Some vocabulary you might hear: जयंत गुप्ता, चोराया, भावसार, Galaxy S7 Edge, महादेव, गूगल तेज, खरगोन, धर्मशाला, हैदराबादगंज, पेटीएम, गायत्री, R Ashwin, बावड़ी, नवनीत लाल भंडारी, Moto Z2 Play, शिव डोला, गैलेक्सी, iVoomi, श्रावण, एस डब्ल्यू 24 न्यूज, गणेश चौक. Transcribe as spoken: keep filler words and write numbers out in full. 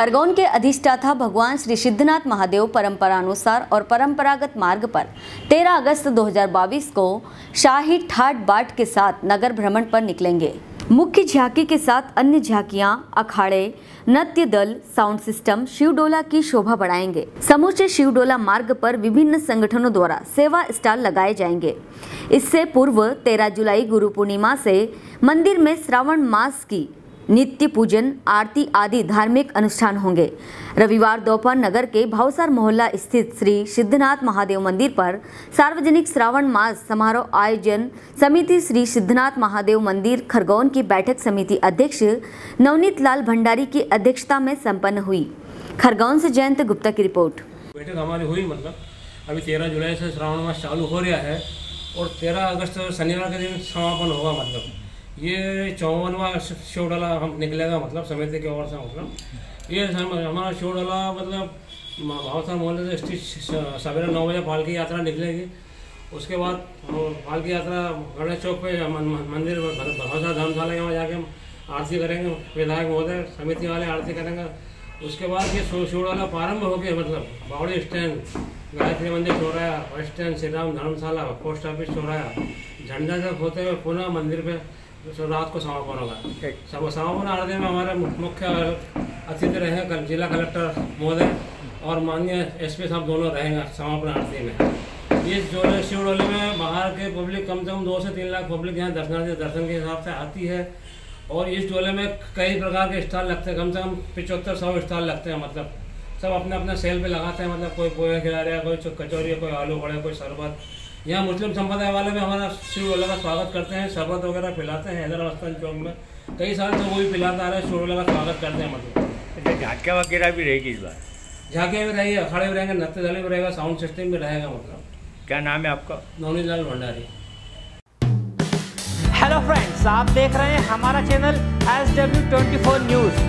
खरगोन के अधिष्ठाता भगवान श्री सिद्धनाथ महादेव परंपरानुसार और परंपरागत मार्ग पर तेरह अगस्त दो हज़ार बाईस को शाही ठाट बाट के साथ नगर भ्रमण पर निकलेंगे। मुख्य झांकी के साथ अन्य झांकियां, अखाड़े, नृत्य दल, साउंड सिस्टम शिव डोला की शोभा बढ़ाएंगे। समूचे शिव डोला मार्ग पर विभिन्न संगठनों द्वारा सेवा स्टॉल लगाए जाएंगे। इससे पूर्व तेरह जुलाई गुरु पूर्णिमा से मंदिर में श्रावण मास की नित्य पूजन, आरती आदि धार्मिक अनुष्ठान होंगे। रविवार दोपहर नगर के भावसार मोहल्ला स्थित श्री सिद्धनाथ महादेव मंदिर पर सार्वजनिक श्रावण मास समारोह आयोजन समिति श्री सिद्धनाथ महादेव मंदिर खरगोन की बैठक समिति अध्यक्ष नवनीत लाल भंडारी की अध्यक्षता में संपन्न हुई। खरगोन से जयंत गुप्ता की रिपोर्ट। बैठक हमारी हुई, मतलब अभी तेरह जुलाई से श्रावण मास चालू हो रहा है और तेरह अगस्त शनिवार के दिन समापन होगा। मतलब ये चौवनवा शिव डोला हम निकलेगा, मतलब समिति की ओर से। मतलब ये हमारा शिव डोला मतलब भावसार मोहल्ले से सवेरे नौ बजे पालकी यात्रा निकलेगी। उसके बाद पालकी यात्रा गणेश चौक पे मंदिर भावसार धर्मशाला के वहाँ जाके आरती करेंगे। विधायक महोदय समिति वाले आरती करेंगे। उसके बाद ये शिव डोला प्रारंभ हो गया। मतलब बावड़ी stand, गायत्री Mandir, चोराया bus stand, Shri Ram धर्मशाला, post office, चोराया झंडा तक होते हुए पुनः मंदिर पे तो रात को समापन होगा। समापन आरती में हमारे मुख्य अतिथि रहे कल जिला कलेक्टर महोदय और माननीय एसपी साहब दोनों रहेंगे समापन आरती में। इस डोले शिव डोले में बाहर के पब्लिक कम से कम दो से तीन लाख पब्लिक यहाँ दर्शनार्थी दर्शन के हिसाब से आती है। और इस डोले में कई प्रकार के स्टॉल लगते हैं, कम से कम पिचहत्तर सौ स्टॉल लगते हैं। मतलब सब अपने अपना सेल पे लगाते हैं। मतलब कोई पोहे खिला रहा है, कोई कचौरी, कोई आलू बड़े, कोई शरबत। यहाँ मुस्लिम संप्रदाय वाले में हमारा शिव डोला का स्वागत करते हैं, शरबत वगैरह पिलाते हैं। हैदराबादगंज चौक में कई साल से वो भी पिलाता आ रहा है, शिव डोला का स्वागत करते हैं। मतलब झांकियाँ वगैरह भी रहेगी इस बार, झांकियाँ भी रहेगी, अखाड़े भी रहेंगे, नृत्य दल भी रहेगा, साउंड सिस्टम भी रहेगा। मतलब क्या नाम है आपका? नवनीत लाल भंडारी। हेलो फ्रेंड्स, आप देख रहे हैं हमारा चैनल एस डब्ल्यू चौबीस न्यूज।